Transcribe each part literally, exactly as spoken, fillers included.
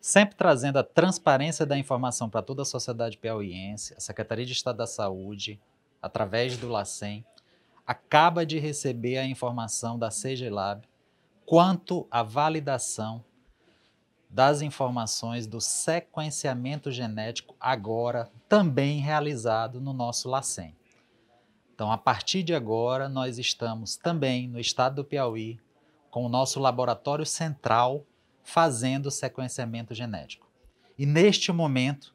sempre trazendo a transparência da informação para toda a sociedade piauiense. A Secretaria de Estado da Saúde, através do LACEN, acaba de receber a informação da C G L A B quanto à validação das informações do sequenciamento genético agora também realizado no nosso LACEN. Então, a partir de agora, nós estamos também no estado do Piauí com o nosso laboratório central fazendo sequenciamento genético. E neste momento,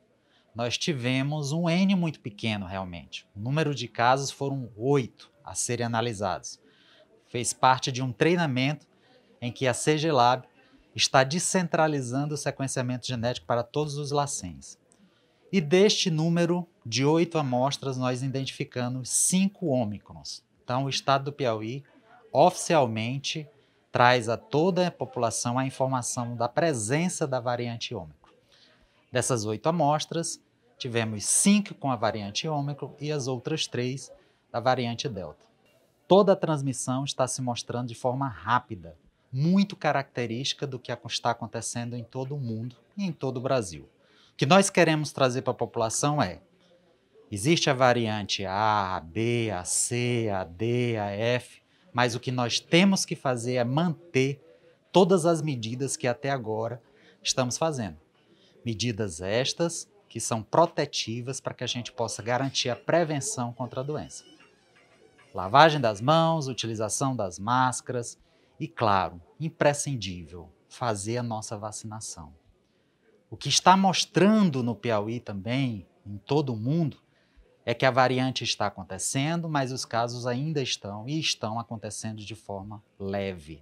nós tivemos um N muito pequeno realmente. O número de casos foram oito a serem analisados. Fez parte de um treinamento em que a C G L A B está descentralizando o sequenciamento genético para todos os LACENs. E deste número de oito amostras, nós identificamos cinco ômicrons. Então, o estado do Piauí, oficialmente, traz a toda a população a informação da presença da variante Ômicron. Dessas oito amostras, tivemos cinco com a variante Ômicron e as outras três da variante Delta. Toda a transmissão está se mostrando de forma rápida, muito característica do que está acontecendo em todo o mundo e em todo o Brasil. O que nós queremos trazer para a população é: existe a variante A, a B, a C, a D, a F, mas o que nós temos que fazer é manter todas as medidas que até agora estamos fazendo. Medidas estas que são protetivas para que a gente possa garantir a prevenção contra a doença. Lavagem das mãos, utilização das máscaras e, claro, imprescindível, fazer a nossa vacinação. O que está mostrando no Piauí também, em todo o mundo, é que a variante está acontecendo, mas os casos ainda estão e estão acontecendo de forma leve.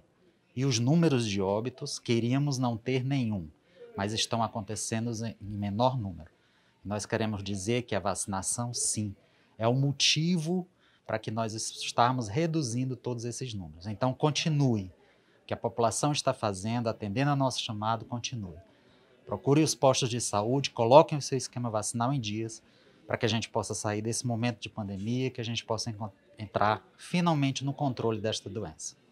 E os números de óbitos, queríamos não ter nenhum, mas estão acontecendo em menor número. Nós queremos dizer que a vacinação, sim, é o motivo para que nós estarmos reduzindo todos esses números. Então, continue. O que a população está fazendo, atendendo ao nosso chamado, continue. Procure os postos de saúde, coloquem o seu esquema vacinal em dias, para que a gente possa sair desse momento de pandemia, que a gente possa entrar finalmente no controle desta doença.